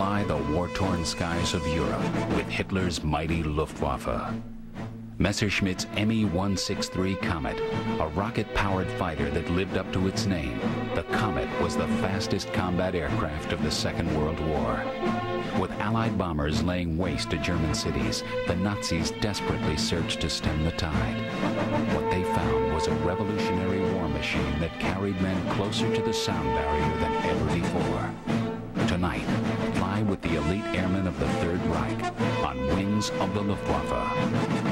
fly the war-torn skies of Europe with Hitler's mighty Luftwaffe. Messerschmitt's ME 163 Comet, a rocket-powered fighter that lived up to its name, the Comet was the fastest combat aircraft of the Second World War. With Allied bombers laying waste to German cities, the Nazis desperately searched to stem the tide. What they found was a revolutionary war machine that carried men closer to the sound barrier than ever before. Tonight, fly with the elite airmen of the Third Reich on Wings of the Luftwaffe.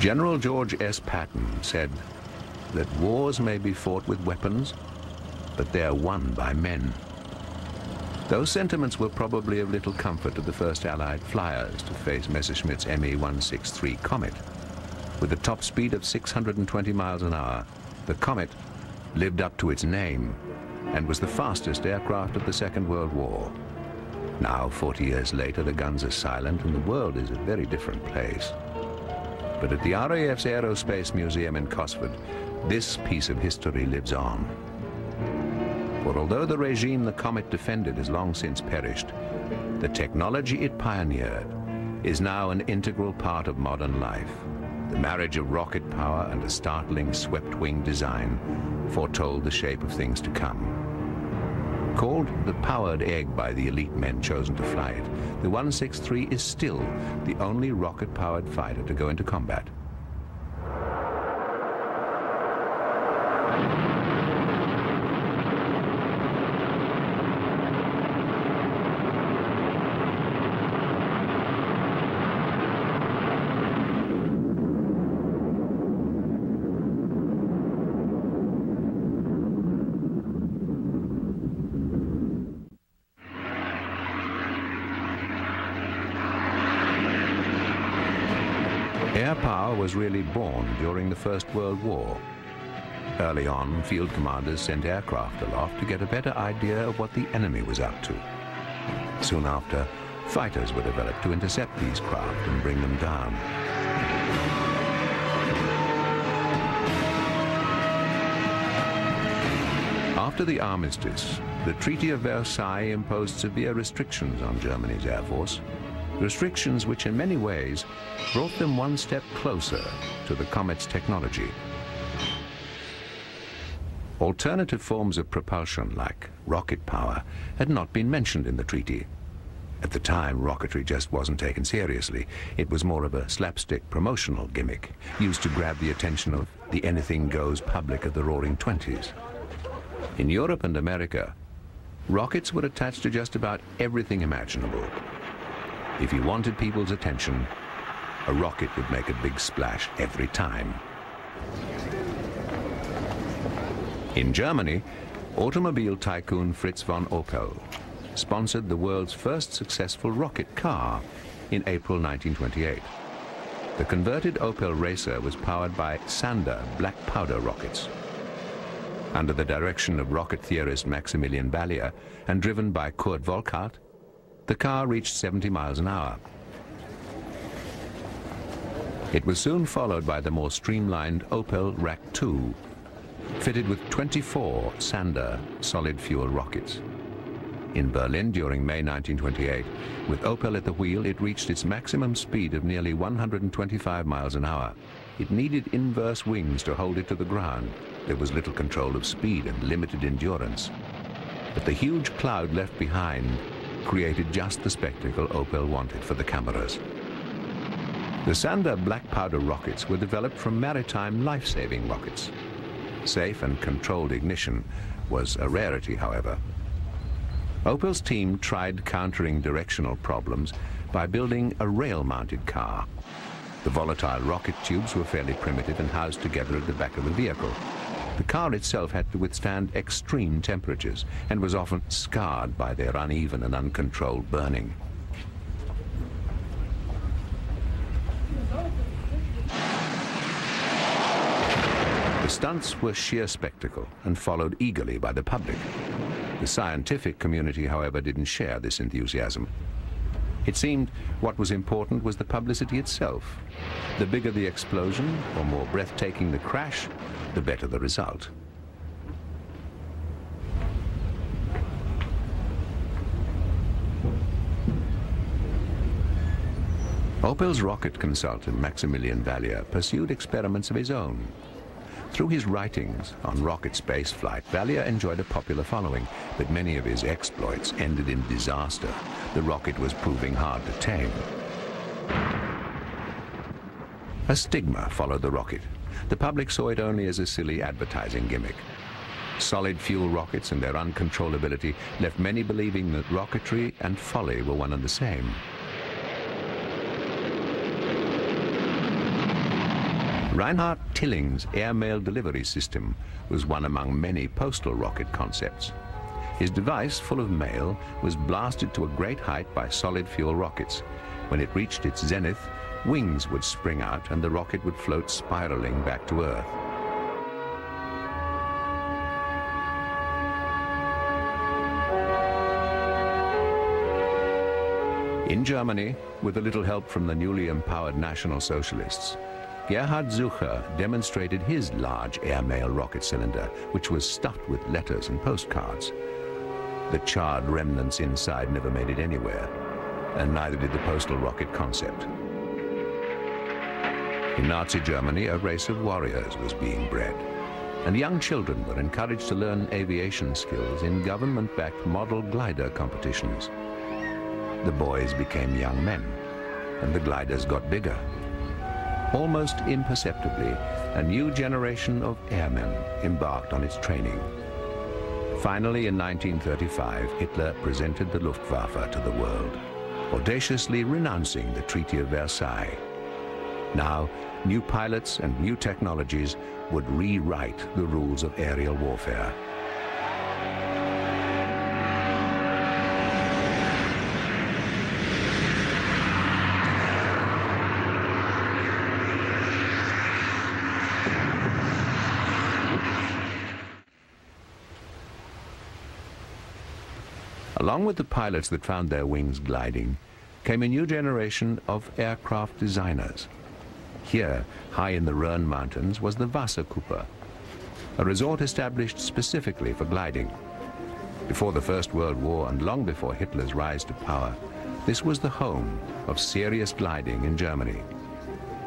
General George S. Patton said that wars may be fought with weapons, but they are won by men. Those sentiments were probably of little comfort to the first Allied flyers to face Messerschmitt's ME 163 Comet. With a top speed of 620 miles an hour, the Comet lived up to its name and was the fastest aircraft of the Second World War. Now, 40 years later, the guns are silent and the world is a very different place. But at the RAF's Aerospace Museum in Cosford, this piece of history lives on. For although the regime the Comet defended has long since perished, the technology it pioneered is now an integral part of modern life. The marriage of rocket power and a startling swept wing design foretold the shape of things to come. Called the powered egg by the elite men chosen to fly it, the 163 is still the only rocket-powered fighter to go into combat. Air power was really born during the First World War. Early on, field commanders sent aircraft aloft to get a better idea of what the enemy was up to. Soon after, fighters were developed to intercept these craft and bring them down. After the armistice, the Treaty of Versailles imposed severe restrictions on Germany's air force. Restrictions which in many ways brought them one step closer to the Comet's technology. Alternative forms of propulsion, like rocket power, had not been mentioned in the treaty. At the time, rocketry just wasn't taken seriously. It was more of a slapstick promotional gimmick, used to grab the attention of the anything-goes public of the Roaring Twenties. In Europe and America, rockets were attached to just about everything imaginable. If you wanted people's attention, a rocket would make a big splash every time. In Germany, automobile tycoon Fritz von Opel sponsored the world's first successful rocket car in April 1928. The converted Opel Racer was powered by Sander black powder rockets. Under the direction of rocket theorist Maximilian Valier and driven by Kurt Volkart, the car reached 70 miles an hour. It was soon followed by the more streamlined Opel Rack II, fitted with 24 Sander solid-fuel rockets. In Berlin during May 1928, with Opel at the wheel, it reached its maximum speed of nearly 125 miles an hour. It needed inverse wings to hold it to the ground. There was little control of speed and limited endurance. But the huge cloud left behind created just the spectacle Opel wanted for the cameras. The Sander black powder rockets were developed from maritime life-saving rockets. Safe and controlled ignition was a rarity, however. Opel's team tried countering directional problems by building a rail-mounted car. The volatile rocket tubes were fairly primitive and housed together at the back of the vehicle. The car itself had to withstand extreme temperatures and was often scarred by their uneven and uncontrolled burning. The stunts were sheer spectacle and followed eagerly by the public. The scientific community, however, didn't share this enthusiasm. It seemed what was important was the publicity itself. The bigger the explosion, or more breathtaking the crash, the better the result. Opel's rocket consultant Maximilian Valier pursued experiments of his own. Through his writings on rocket space flight, Valier enjoyed a popular following, but many of his exploits ended in disaster. The rocket was proving hard to tame. A stigma followed the rocket. The public saw it only as a silly advertising gimmick. Solid fuel rockets and their uncontrollability left many believing that rocketry and folly were one and the same. Reinhardt Tilling's airmail delivery system was one among many postal rocket concepts. His device, full of mail, was blasted to a great height by solid fuel rockets. When it reached its zenith, wings would spring out and the rocket would float spiraling back to Earth. In Germany, with a little help from the newly empowered National Socialists, Gerhard Zucher demonstrated his large airmail rocket cylinder, which was stuffed with letters and postcards. The charred remnants inside never made it anywhere, and neither did the postal rocket concept. In Nazi Germany, a race of warriors was being bred, and young children were encouraged to learn aviation skills in government-backed model glider competitions. The boys became young men, and the gliders got bigger. Almost imperceptibly, a new generation of airmen embarked on its training. Finally, in 1935, Hitler presented the Luftwaffe to the world, audaciously renouncing the Treaty of Versailles. Now, new pilots and new technologies would rewrite the rules of aerial warfare. Along with the pilots that found their wings gliding, came a new generation of aircraft designers. Here, high in the Rhön Mountains, was the Wasserkuppe, a resort established specifically for gliding. Before the First World War and long before Hitler's rise to power, this was the home of serious gliding in Germany.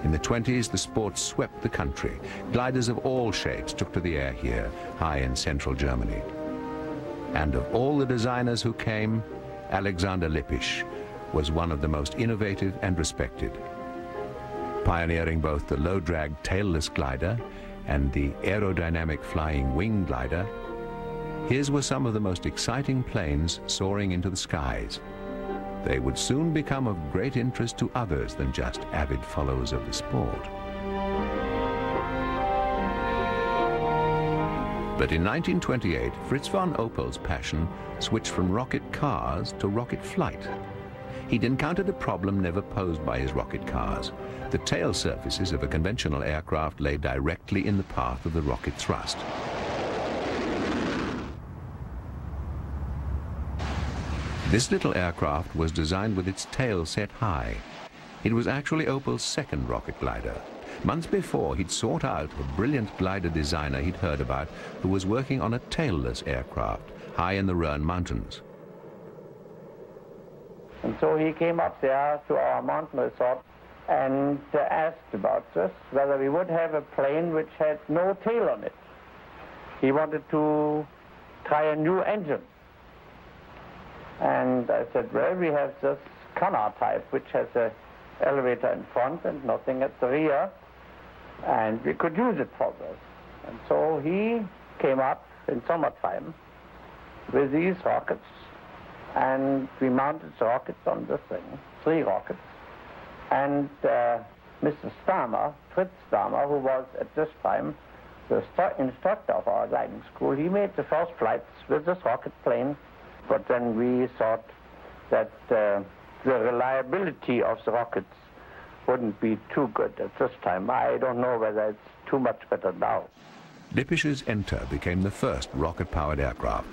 In the 20s, the sport swept the country. Gliders of all shapes took to the air here, high in central Germany. And of all the designers who came, Alexander Lippisch was one of the most innovative and respected, pioneering both the low-drag tailless glider and the aerodynamic flying wing glider. His were some of the most exciting planes soaring into the skies. They would soon become of great interest to others than just avid followers of the sport. But in 1928, Fritz von Opel's passion switched from rocket cars to rocket flight. He'd encountered a problem never posed by his rocket cars. The tail surfaces of a conventional aircraft lay directly in the path of the rocket thrust. This little aircraft was designed with its tail set high. It was actually Opel's second rocket glider. Months before, he'd sought out a brilliant glider designer he'd heard about who was working on a tailless aircraft high in the Rhön Mountains. And so he came up there to our mountain resort and asked about this, whether we would have a plane which had no tail on it. He wanted to try a new engine. And I said, well, we have this Cunard type, which has an elevator in front and nothing at the rear, and we could use it for this. And so he came up in summertime with these rockets, and we mounted rockets on this thing, 3 rockets. And Mr. Stamer, Fritz Stamer, who was at this time the instructor of our gliding school, he made the first flights with this rocket plane, but then we thought that the reliability of the rockets wouldn't be too good at this time. I don't know whether it's too much better now. Lippisch's Ente became the first rocket-powered aircraft.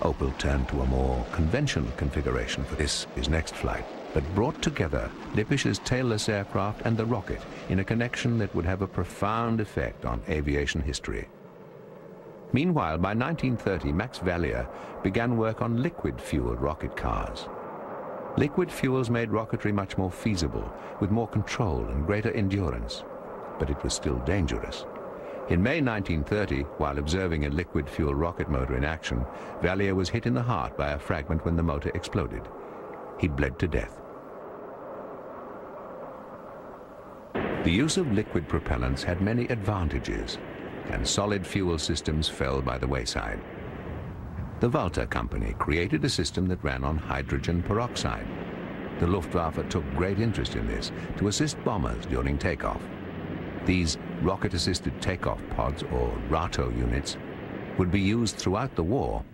Opel turned to a more conventional configuration for this, his next flight, but brought together Lippisch's tailless aircraft and the rocket in a connection that would have a profound effect on aviation history. Meanwhile, by 1930, Max Valier began work on liquid-fueled rocket cars. Liquid fuels made rocketry much more feasible, with more control and greater endurance, but it was still dangerous. In May 1930, while observing a liquid fuel rocket motor in action, Valier was hit in the heart by a fragment when the motor exploded. He bled to death. The use of liquid propellants had many advantages, and solid fuel systems fell by the wayside. The Walter company created a system that ran on hydrogen peroxide. The Luftwaffe took great interest in this to assist bombers during takeoff. These rocket-assisted takeoff pods, or RATO units, would be used throughout the war.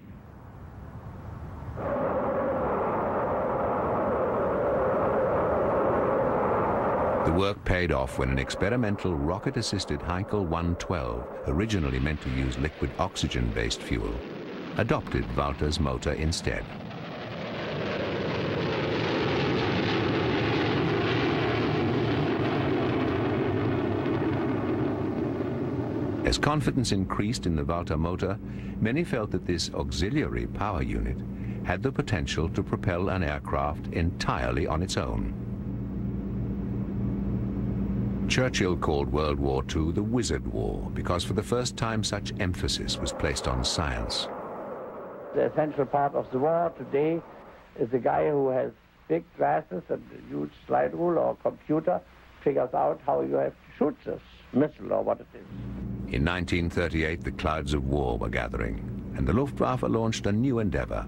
The work paid off when an experimental rocket-assisted Heinkel 112, originally meant to use liquid oxygen-based fuel, adopted Walter's motor instead. As confidence increased in the Walter motor, many felt that this auxiliary power unit had the potential to propel an aircraft entirely on its own. Churchill called World War II the Wizard War because for the first time such emphasis was placed on science. The essential part of the war today is the guy who has big glasses and a huge slide rule or computer figures out how you have to shoot this missile or what it is. In 1938, the clouds of war were gathering, and the Luftwaffe launched a new endeavor,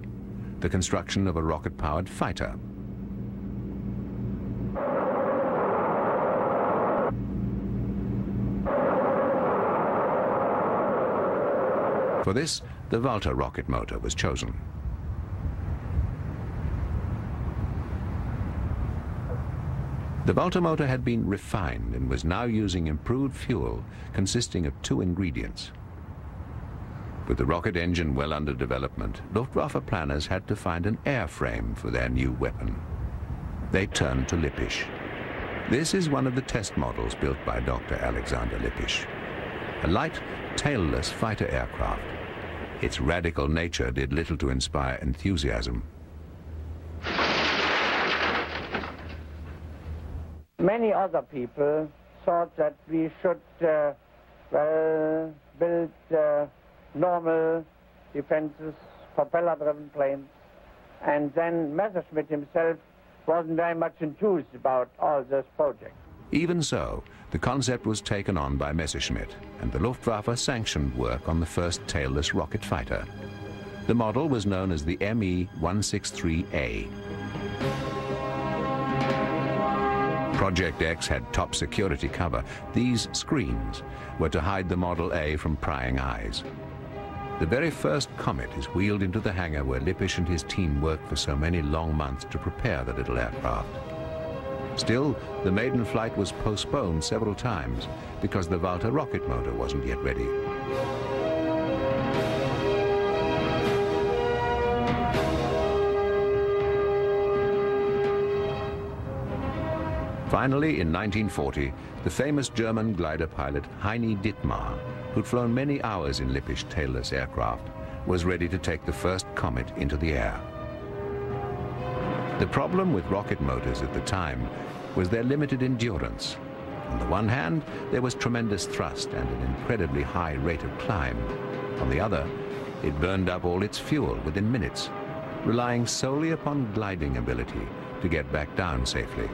the construction of a rocket-powered fighter. For this, the Walter rocket motor was chosen. The Walter motor had been refined and was now using improved fuel consisting of two ingredients. With the rocket engine well under development, Luftwaffe planners had to find an airframe for their new weapon. They turned to Lippisch. This is one of the test models built by Dr. Alexander Lippisch. A light, tailless fighter aircraft. Its radical nature did little to inspire enthusiasm. Many other people thought that we should build normal defenses, propeller-driven planes, and then Messerschmitt himself wasn't very much enthused about all this project. Even so, the concept was taken on by Messerschmitt, and the Luftwaffe sanctioned work on the first tailless rocket fighter. The model was known as the ME 163A. Project X had top security cover. These screens were to hide the Model A from prying eyes. The very first Comet is wheeled into the hangar where Lippisch and his team worked for so many long months to prepare the little aircraft. Still, the maiden flight was postponed several times because the Walter rocket motor wasn't yet ready. Finally, in 1940, the famous German glider pilot Heini Dittmar, who'd flown many hours in Lippisch tailless aircraft, was ready to take the first Comet into the air. The problem with rocket motors at the time was their limited endurance. On the one hand, there was tremendous thrust and an incredibly high rate of climb. On the other, it burned up all its fuel within minutes, relying solely upon gliding ability to get back down safely.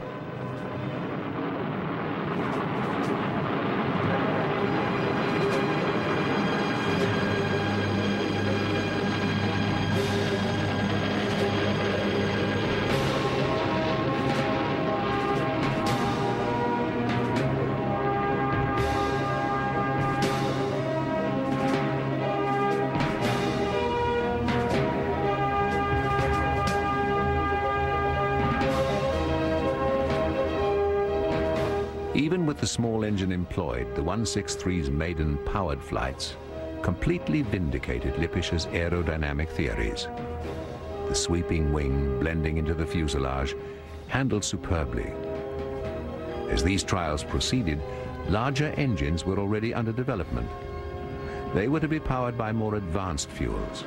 The small engine employed, the 163's maiden powered flights, completely vindicated Lippisch's aerodynamic theories. The sweeping wing, blending into the fuselage, handled superbly. As these trials proceeded, larger engines were already under development. They were to be powered by more advanced fuels.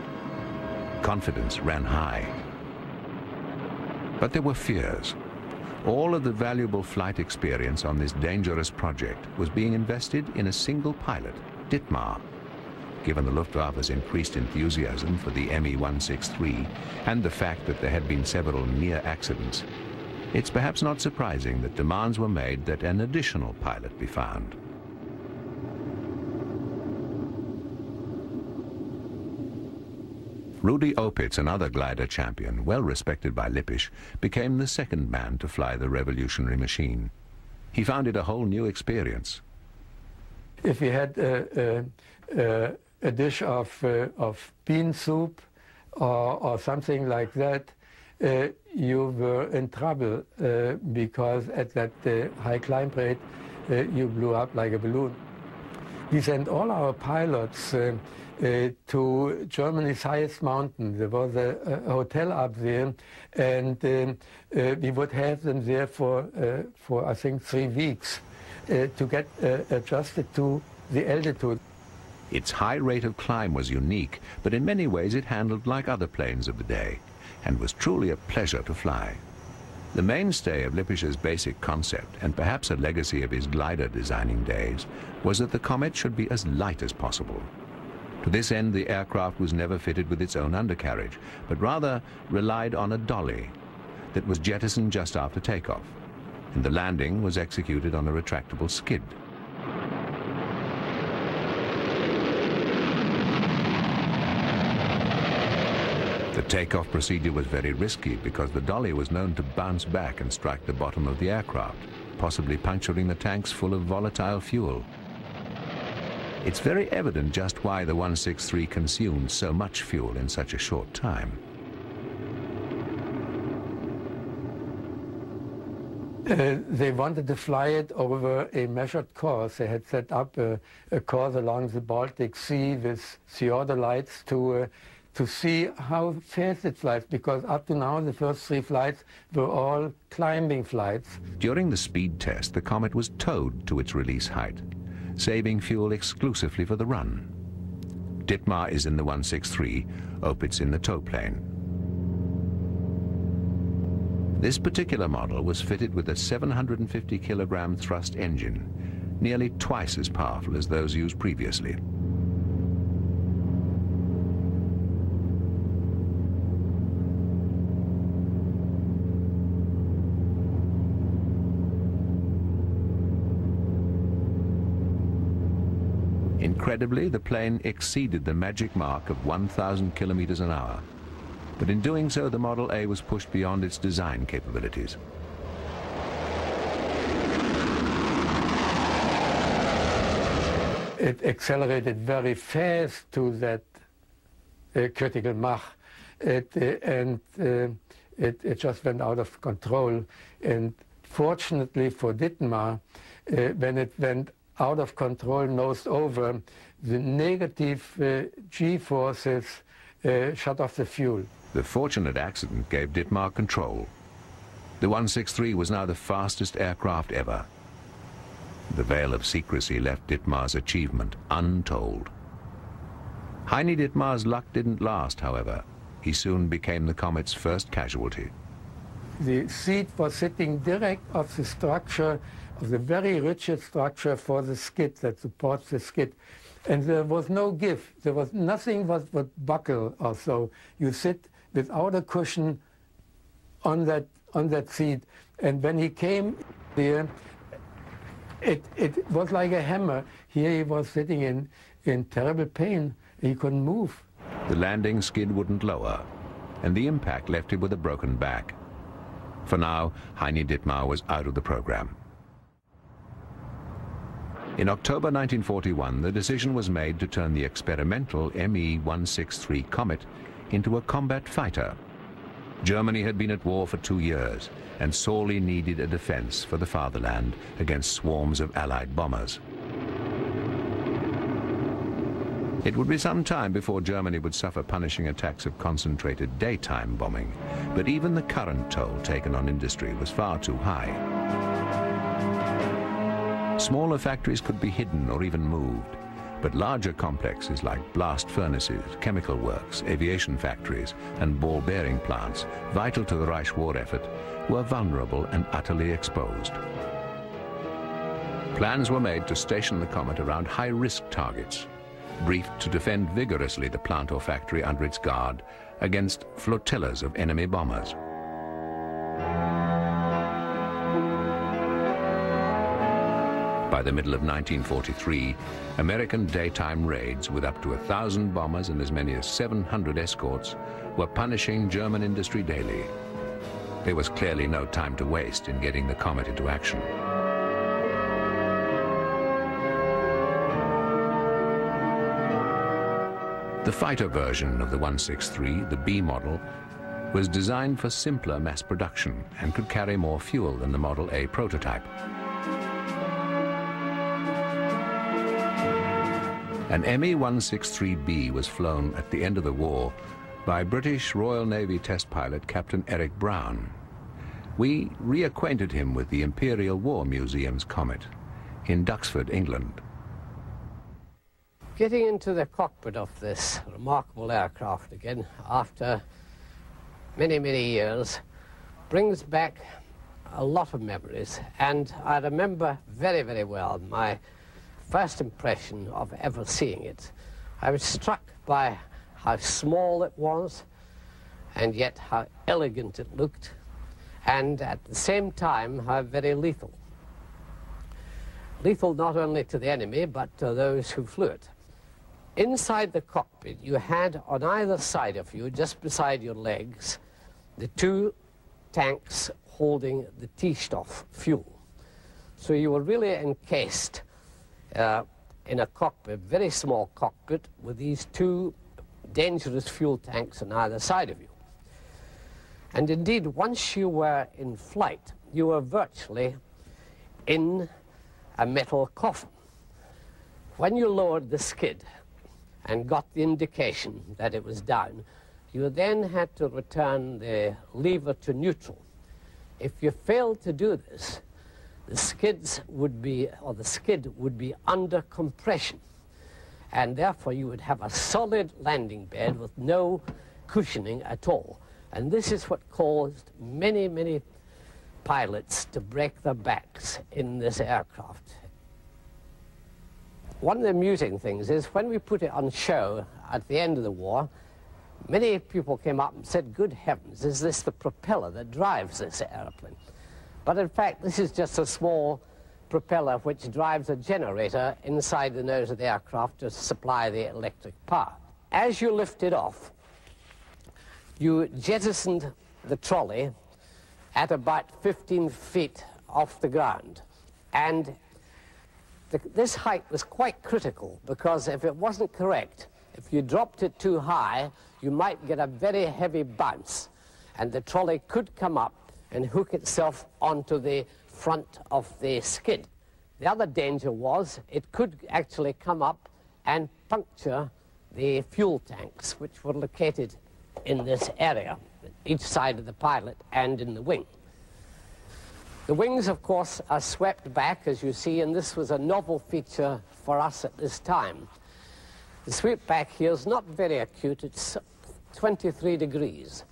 Confidence ran high. But there were fears. All of the valuable flight experience on this dangerous project was being invested in a single pilot, Dittmar. Given the Luftwaffe's increased enthusiasm for the ME 163 and the fact that there had been several near accidents, it's perhaps not surprising that demands were made that an additional pilot be found. Rudy Opitz, another glider champion, well respected by Lippisch, became the second man to fly the revolutionary machine. He found it a whole new experience. If you had a dish of bean soup or something like that, you were in trouble because at that high climb rate, you blew up like a balloon. We sent all our pilots to Germany's highest mountain. There was a hotel up there, and we would have them there for I think 3 weeks to get adjusted to the altitude. Its high rate of climb was unique, but in many ways it handled like other planes of the day, and was truly a pleasure to fly. The mainstay of Lippisch's basic concept, and perhaps a legacy of his glider designing days, was that the Comet should be as light as possible. To this end, the aircraft was never fitted with its own undercarriage, but rather relied on a dolly that was jettisoned just after takeoff, and the landing was executed on a retractable skid. The takeoff procedure was very risky because the dolly was known to bounce back and strike the bottom of the aircraft, possibly puncturing the tanks full of volatile fuel. It's very evident just why the 163 consumed so much fuel in such a short time. They wanted to fly it over a measured course. They had set up a course along the Baltic Sea with theodolites to see how fast it flies, because up to now the first 3 flights were all climbing flights. During the speed test, the Comet was towed to its release height, saving fuel exclusively for the run. Dittmar is in the 163, Opitz in the tow plane. This particular model was fitted with a 750 kilogram thrust engine, nearly twice as powerful as those used previously. Incredibly, the plane exceeded the magic mark of 1,000 kilometers an hour. But in doing so, the Model A was pushed beyond its design capabilities. It accelerated very fast to that critical Mach. It just went out of control. And fortunately for Dittmar, when it went out of control, nosed over, the negative G-forces shut off the fuel. The fortunate accident gave Dittmar control. The 163 was now the fastest aircraft ever. The veil of secrecy left Dittmar's achievement untold. Heini Dittmar's luck didn't last, however. He soon became the Comet's first casualty. The seat was sitting direct off the structure, of the very rigid structure for the skid that supports the skid. And there was no give. There was nothing but buckle or so. You sit without a cushion on that seat. And when he came there, it was like a hammer. Here he was sitting in terrible pain. He couldn't move. The landing skid wouldn't lower, and the impact left him with a broken back. For now, Heini Dittmar was out of the program. In October 1941, the decision was made to turn the experimental ME 163 Comet into a combat fighter. Germany had been at war for 2 years and sorely needed a defense for the fatherland against swarms of Allied bombers. It would be some time before Germany would suffer punishing attacks of concentrated daytime bombing, but even the current toll taken on industry was far too high. Smaller factories could be hidden or even moved, but larger complexes like blast furnaces, chemical works, aviation factories, and ball-bearing plants, vital to the Reich war effort, were vulnerable and utterly exposed. Plans were made to station the Comet around high-risk targets, briefed to defend vigorously the plant or factory under its guard against flotillas of enemy bombers. By the middle of 1943, American daytime raids with up to 1,000 bombers and as many as 700 escorts were punishing German industry daily. There was clearly no time to waste in getting the Comet into action. The fighter version of the 163, the B model, was designed for simpler mass production and could carry more fuel than the Model A prototype. An ME 163B was flown at the end of the war by British Royal Navy test pilot Captain Eric Brown. We reacquainted him with the Imperial War Museum's Comet in Duxford, England. Getting into the cockpit of this remarkable aircraft again after many, many years brings back a lot of memories, and I remember very, very well my first impression of ever seeing it. I was struck by how small it was and yet how elegant it looked, and at the same time how very lethal. Lethal not only to the enemy but to those who flew it. Inside the cockpit you had on either side of you, just beside your legs, the two tanks holding the T-Stoff fuel. So you were really encased in a cockpit, very small cockpit, with these two dangerous fuel tanks on either side of you. And indeed, once you were in flight, you were virtually in a metal coffin. When you lowered the skid and got the indication that it was down, you then had to return the lever to neutral. If you failed to do this, the skid would be under compression, and therefore you would have a solid landing bed with no cushioning at all. And this is what caused many, many pilots to break their backs in this aircraft. One of the amusing things is when we put it on show at the end of the war, many people came up and said, "Good heavens, is this the propeller that drives this airplane?" But in fact, this is just a small propeller which drives a generator inside the nose of the aircraft to supply the electric power. As you lifted off, you jettisoned the trolley at about 15 feet off the ground. And this height was quite critical, because if it wasn't correct, if you dropped it too high, you might get a very heavy bounce, and the trolley could come up and hook itself onto the front of the skid. The other danger was it could actually come up and puncture the fuel tanks, which were located in this area, each side of the pilot and in the wing. The wings, of course, are swept back, as you see, and this was a novel feature for us at this time. The sweep back here is not very acute, it's 23 degrees.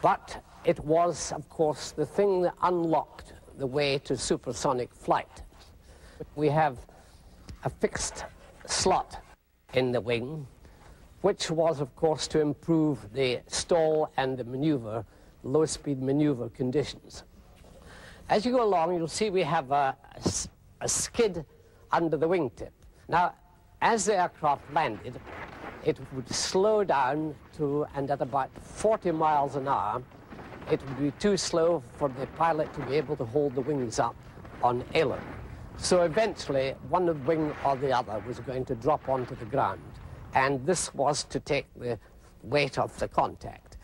But it was, of course, the thing that unlocked the way to supersonic flight. We have a fixed slot in the wing, which was, of course, to improve the stall and the maneuver, low-speed maneuver conditions. As you go along, you'll see we have a skid under the wingtip. Now, as the aircraft landed, it would slow down to, and at about 40 miles an hour, it would be too slow for the pilot to be able to hold the wings up on aileron. So eventually, one wing or the other was going to drop onto the ground, and this was to take the weight of the contact.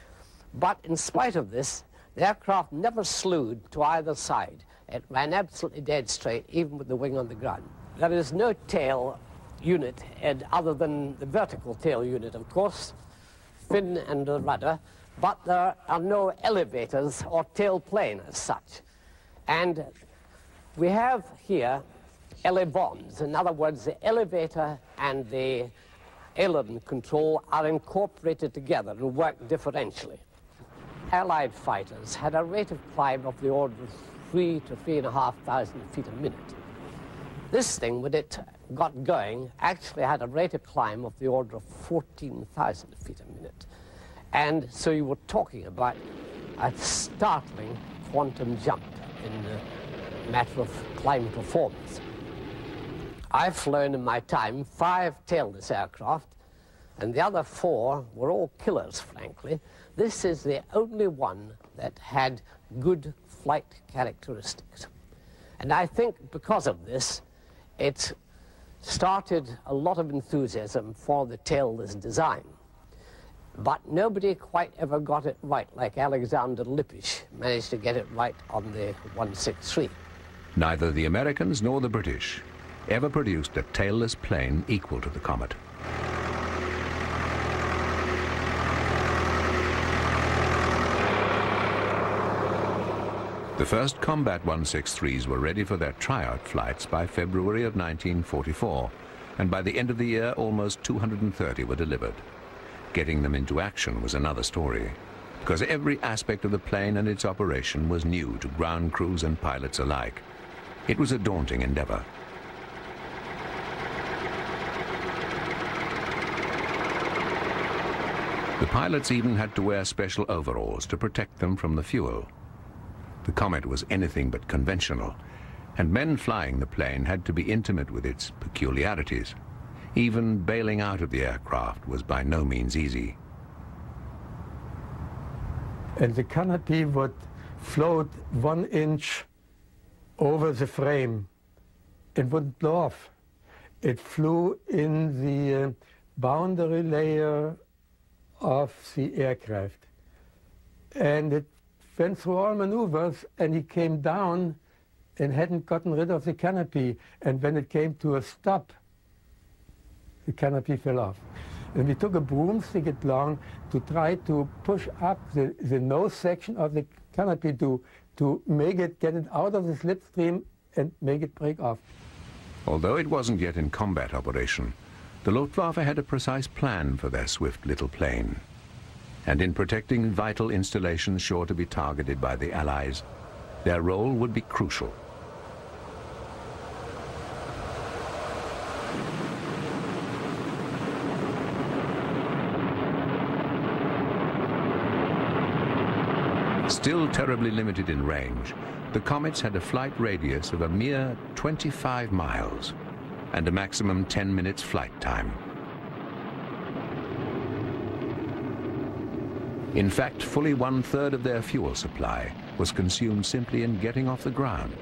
But in spite of this, the aircraft never slewed to either side. It ran absolutely dead straight, even with the wing on the ground. There is no tail unit, and other than the vertical tail unit, of course, fin and the rudder, but there are no elevators or tailplane as such. And we have here elevons. In other words, the elevator and the aileron control are incorporated together and work differentially. Allied fighters had a rate of climb of the order of 3,000 to 3,500 feet a minute. This thing, when it got going, actually had a rate of climb of the order of 14,000 feet a minute. And so you were talking about a startling quantum jump in the matter of climb performance. I've flown in my time 5 tailless aircraft, and the other 4 were all killers, frankly. This is the only one that had good flight characteristics. And I think because of this, it started a lot of enthusiasm for the tailless design. But nobody quite ever got it right, like Alexander Lippisch managed to get it right on the 163. Neither the Americans nor the British ever produced a tailless plane equal to the Comet. The first combat 163s were ready for their tryout flights by February of 1944, and by the end of the year almost 230 were delivered. Getting them into action was another story, because every aspect of the plane and its operation was new to ground crews and pilots alike. It was a daunting endeavor. The pilots even had to wear special overalls to protect them from the fuel. The Comet was anything but conventional, and men flying the plane had to be intimate with its peculiarities. Even bailing out of the aircraft was by no means easy. And the canopy would float 1 inch over the frame. It wouldn't blow off. It flew in the boundary layer of the aircraft, and it went through all maneuvers, and he came down and hadn't gotten rid of the canopy. And when it came to a stop, the canopy fell off. And we took a broomstick along to try to push up the nose section of the canopy to make it, get it out of the slipstream and make it break off. Although it wasn't yet in combat operation, the Luftwaffe had a precise plan for their swift little plane. And in protecting vital installations sure to be targeted by the Allies, their role would be crucial. Still terribly limited in range, the Comets had a flight radius of a mere 25 miles and a maximum 10 minutes flight time. In fact, fully 1/3 of their fuel supply was consumed simply in getting off the ground.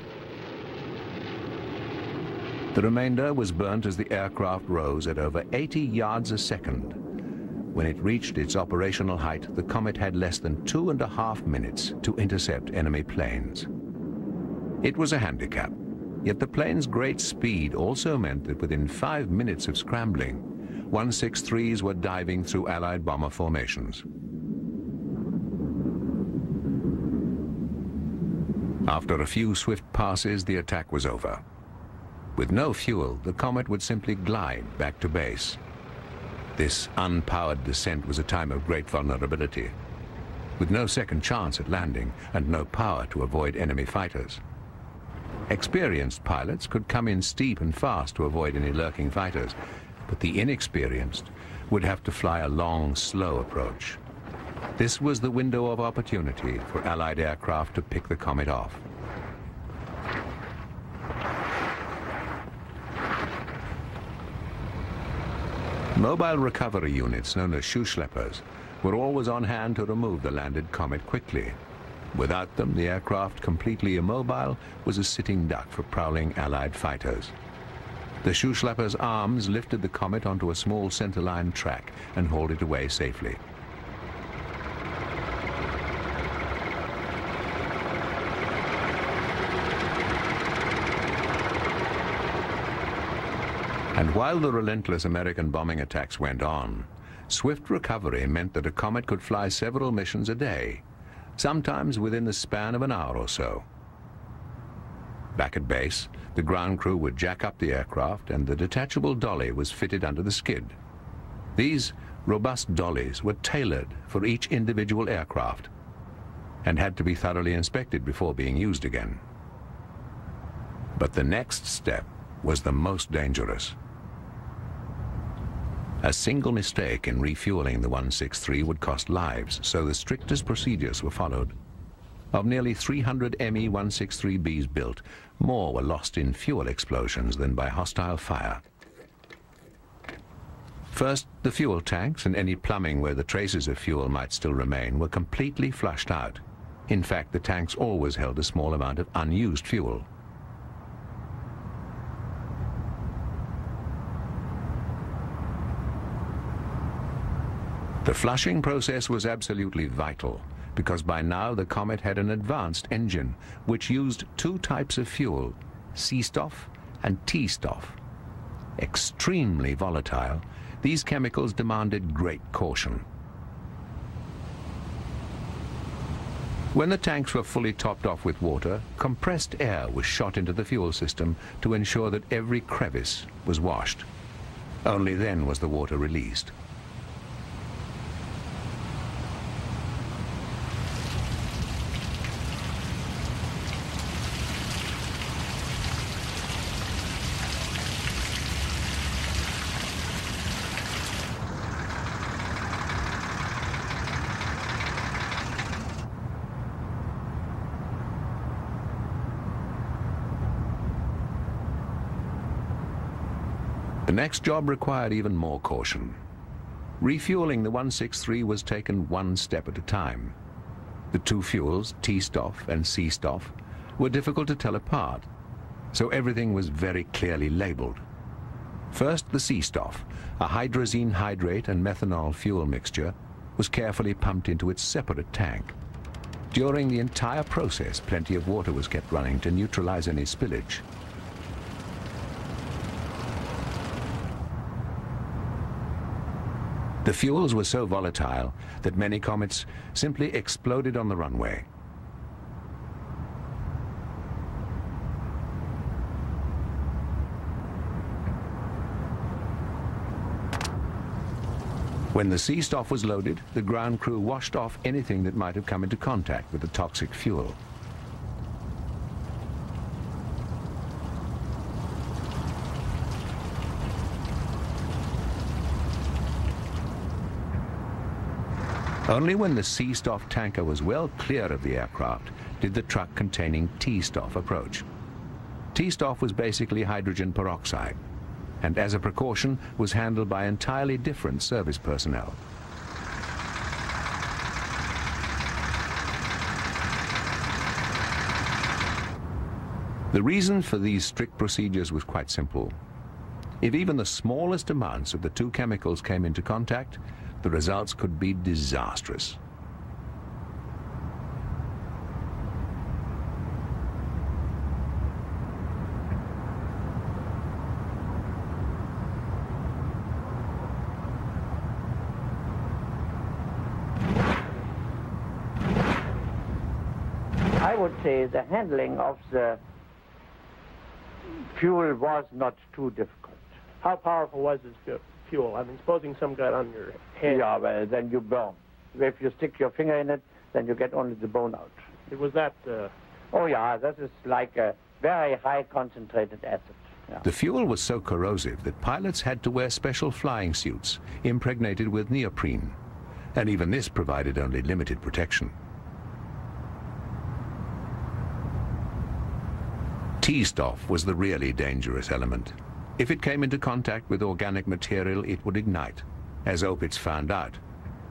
The remainder was burnt as the aircraft rose at over 80 yards a second. When it reached its operational height, the Comet had less than 2.5 minutes to intercept enemy planes. It was a handicap, yet the plane's great speed also meant that within 5 minutes of scrambling, 163s were diving through Allied bomber formations. After a few swift passes, the attack was over. With no fuel, the Comet would simply glide back to base. This unpowered descent was a time of great vulnerability, with no second chance at landing and no power to avoid enemy fighters. Experienced pilots could come in steep and fast to avoid any lurking fighters, but the inexperienced would have to fly a long, slow approach. This was the window of opportunity for Allied aircraft to pick the Comet off. Mobile recovery units, known as Schuhschleppers, were always on hand to remove the landed Comet quickly. Without them, the aircraft, completely immobile, was a sitting duck for prowling Allied fighters. The Schuhschleppers' arms lifted the Comet onto a small centerline track and hauled it away safely. And while the relentless American bombing attacks went on, swift recovery meant that a Comet could fly several missions a day, sometimes within the span of an hour or so. Back at base, the ground crew would jack up the aircraft and the detachable dolly was fitted under the skid. These robust dollies were tailored for each individual aircraft and had to be thoroughly inspected before being used again. But the next step was the most dangerous. A single mistake in refueling the 163 would cost lives, so the strictest procedures were followed. Of nearly 300 ME 163Bs built, more were lost in fuel explosions than by hostile fire. First, the fuel tanks and any plumbing where the traces of fuel might still remain were completely flushed out. In fact, the tanks always held a small amount of unused fuel. The flushing process was absolutely vital because by now the Comet had an advanced engine which used two types of fuel, C-Stoff and T-Stoff. Extremely volatile, these chemicals demanded great caution. When the tanks were fully topped off with water, compressed air was shot into the fuel system to ensure that every crevice was washed. Only then was the water released. The next job required even more caution. Refueling the 163 was taken one step at a time. The two fuels, T-Stoff and C-Stoff, were difficult to tell apart, so everything was very clearly labeled. First, the C-Stoff, a hydrazine hydrate and methanol fuel mixture, was carefully pumped into its separate tank. During the entire process, plenty of water was kept running to neutralize any spillage. The fuels were so volatile that many comets simply exploded on the runway. When the C-Stoff was loaded, the ground crew washed off anything that might have come into contact with the toxic fuel. Only when the C-Stoff tanker was well clear of the aircraft did the truck containing T-Stoff approach. T-Stoff was basically hydrogen peroxide, and as a precaution was handled by entirely different service personnel. The reason for these strict procedures was quite simple. If even the smallest amounts of the two chemicals came into contact, the results could be disastrous. I would say the handling of the fuel was not too difficult. How powerful was this fuel? I mean, supposing some got on your hand. Yeah, well, then you burn. If you stick your finger in it, then you get only the bone out. It was that... Oh, yeah, that is like a very high concentrated acid. Yeah. The fuel was so corrosive that pilots had to wear special flying suits impregnated with neoprene, and even this provided only limited protection. T-Stoff was the really dangerous element. If it came into contact with organic material, it would ignite. As Opitz found out,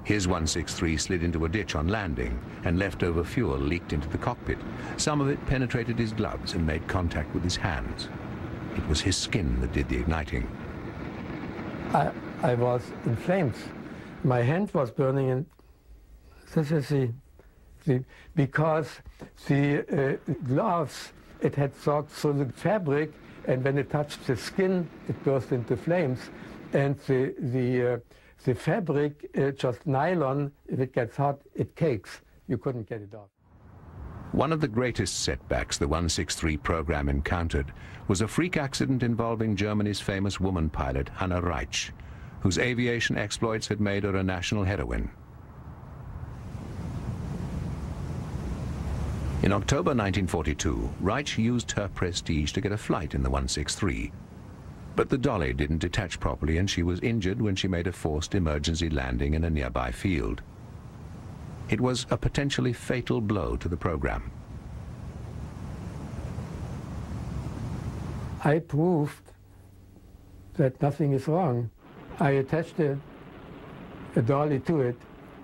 his 163 slid into a ditch on landing and leftover fuel leaked into the cockpit. Some of it penetrated his gloves and made contact with his hands. It was his skin that did the igniting. I was in flames. My hand was burning, and this is because the gloves, it had soaked through the fabric, and when it touched the skin, it burst into flames. And the fabric, just nylon, if it gets hot, it cakes. You couldn't get it off. One of the greatest setbacks the 163 program encountered was a freak accident involving Germany's famous woman pilot, Hanna Reitsch, whose aviation exploits had made her a national heroine. In October 1942, Reitsch used her prestige to get a flight in the 163, but the dolly didn't detach properly and she was injured when she made a forced emergency landing in a nearby field. It was a potentially fatal blow to the program. I proved that nothing is wrong. I attached a dolly to it,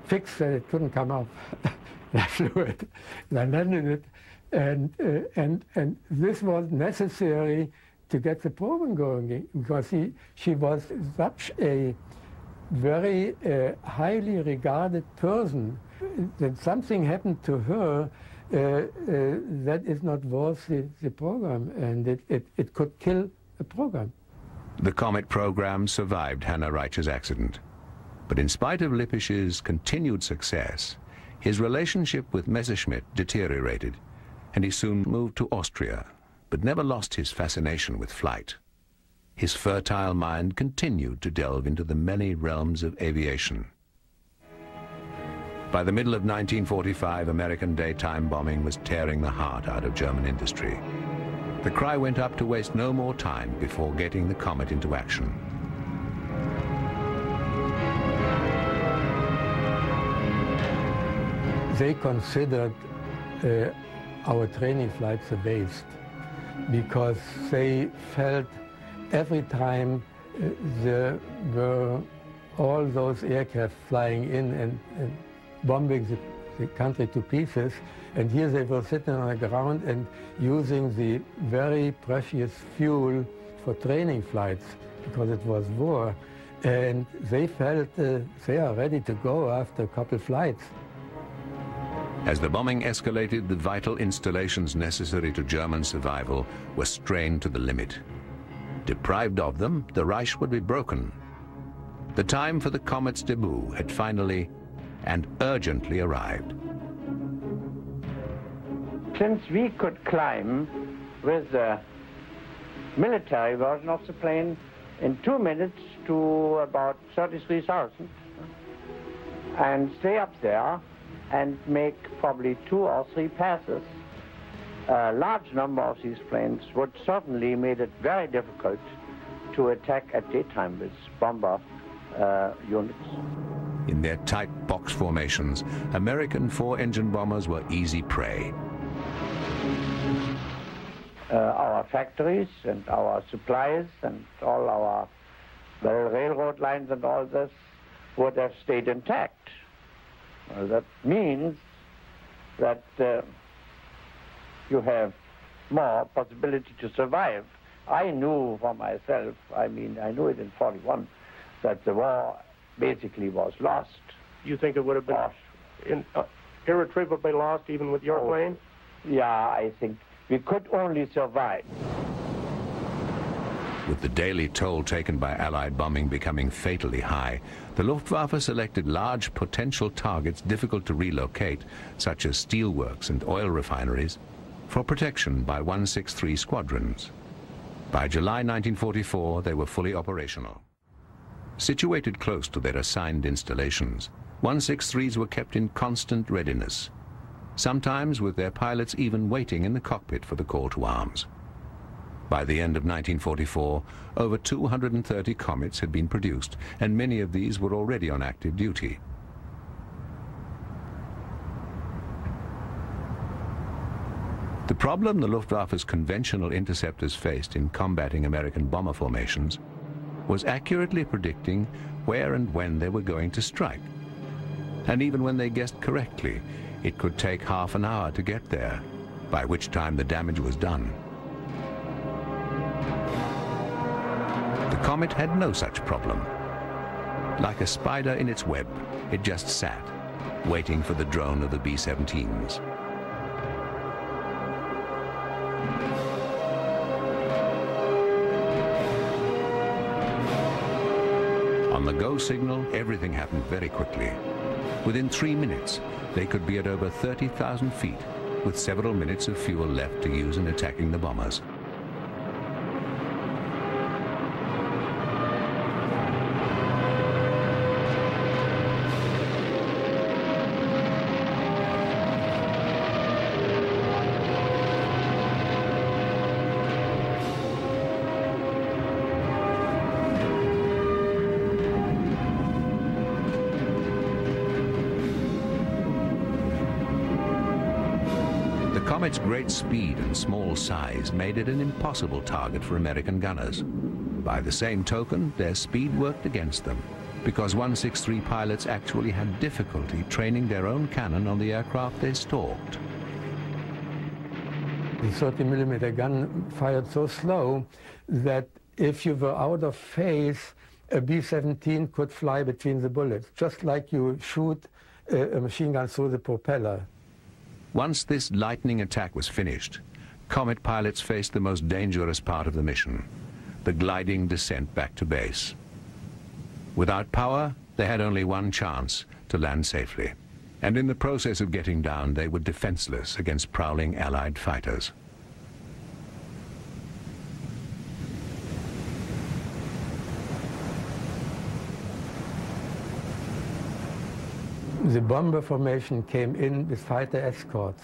fixed that it couldn't come up. I flew it, and I landed it, and this was necessary to get the program going, because she was such a very highly regarded person that something happened to her that is not worth the program, and it could kill a program. The Comet program survived Hanna Reitsch's accident, but in spite of Lippisch's continued success, his relationship with Messerschmitt deteriorated, and he soon moved to Austria, but never lost his fascination with flight. His fertile mind continued to delve into the many realms of aviation. By the middle of 1945, American daytime bombing was tearing the heart out of German industry. The cry went up to waste no more time before getting the Comet into action. They considered our training flights a waste, because they felt every time there were all those aircraft flying in and bombing the country to pieces, and here they were sitting on the ground and using the very precious fuel for training flights, because it was war, and they felt they are ready to go after a couple flights. As the bombing escalated, the vital installations necessary to German survival were strained to the limit. Deprived of them, the Reich would be broken. The time for the Comet's debut had finally and urgently arrived. Since we could climb with the military version of the plane in 2 minutes to about 33,000 and stay up there, and make probably 2 or 3 passes. A large number of these planes would certainly made it very difficult to attack at daytime with bomber units. In their tight box formations, American 4-engine bombers were easy prey. Our factories and our supplies and all our railroad lines and all this would have stayed intact. That means that you have more possibility to survive. I knew for myself, I mean, I knew it in 41, that the war basically was lost. You think it would have been irretrievably lost even with your plane? Yeah, I think we could only survive. With the daily toll taken by Allied bombing becoming fatally high, the Luftwaffe selected large potential targets difficult to relocate, such as steelworks and oil refineries, for protection by 163 squadrons. By July 1944, they were fully operational. Situated close to their assigned installations, 163s were kept in constant readiness, sometimes with their pilots even waiting in the cockpit for the call to arms. By the end of 1944, over 230 Comets had been produced, and many of these were already on active duty. The problem the Luftwaffe's conventional interceptors faced in combating American bomber formations was accurately predicting where and when they were going to strike. And even when they guessed correctly, it could take half an hour to get there, by which time the damage was done. The Comet had no such problem. Like a spider in its web, it just sat, waiting for the drone of the B-17s. On the go signal, everything happened very quickly. Within 3 minutes, they could be at over 30,000 feet, with several minutes of fuel left to use in attacking the bombers. Comet's great speed and small size made it an impossible target for American gunners. By the same token, their speed worked against them, because 163 pilots actually had difficulty training their own cannon on the aircraft they stalked. The 30mm gun fired so slow that if you were out of phase, a B-17 could fly between the bullets, just like you shoot a machine gun through the propeller. Once this lightning attack was finished, Comet pilots faced the most dangerous part of the mission, the gliding descent back to base. Without power, they had only one chance to land safely, and in the process of getting down, they were defenseless against prowling Allied fighters. The bomber formation came in with fighter escorts,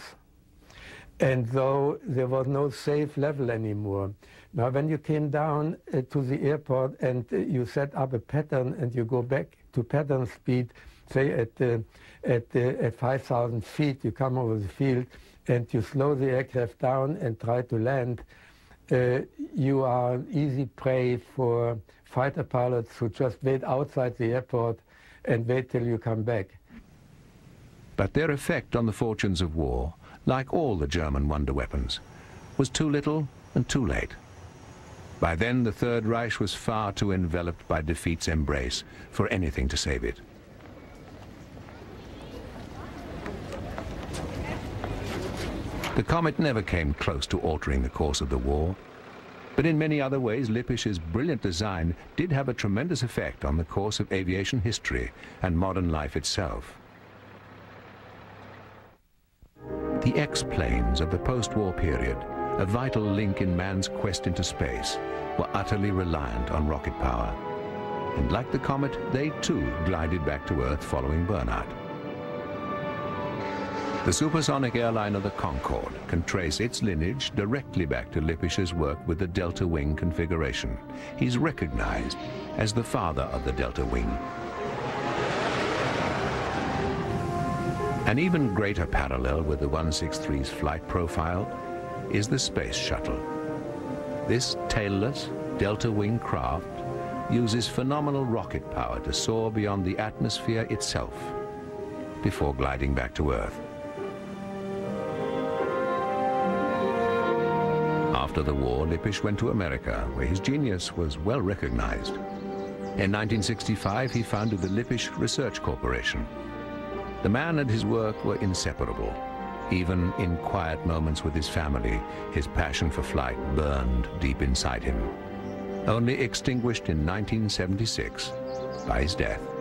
and though there was no safe level anymore. Now when you came down to the airport and you set up a pattern and you go back to pattern speed, say at 5,000 feet, you come over the field and you slow the aircraft down and try to land, you are an easy prey for fighter pilots who just wait outside the airport and wait till you come back. But their effect on the fortunes of war, like all the German wonder weapons, was too little and too late. By then, the Third Reich was far too enveloped by defeat's embrace for anything to save it. The Comet never came close to altering the course of the war, but in many other ways, Lippisch's brilliant design did have a tremendous effect on the course of aviation history and modern life itself. The X-planes of the post-war period, a vital link in man's quest into space, were utterly reliant on rocket power. And like the Comet, they too glided back to Earth following burnout. The supersonic airliner, the Concorde, can trace its lineage directly back to Lippisch's work with the Delta Wing configuration. He's recognized as the father of the Delta Wing. An even greater parallel with the 163's flight profile is the space shuttle. This tailless Delta Wing craft uses phenomenal rocket power to soar beyond the atmosphere itself before gliding back to Earth. After the war, Lippisch went to America, where his genius was well recognized. In 1965, he founded the Lippisch Research Corporation. The man and his work were inseparable. Even in quiet moments with his family, his passion for flight burned deep inside him, only extinguished in 1976 by his death.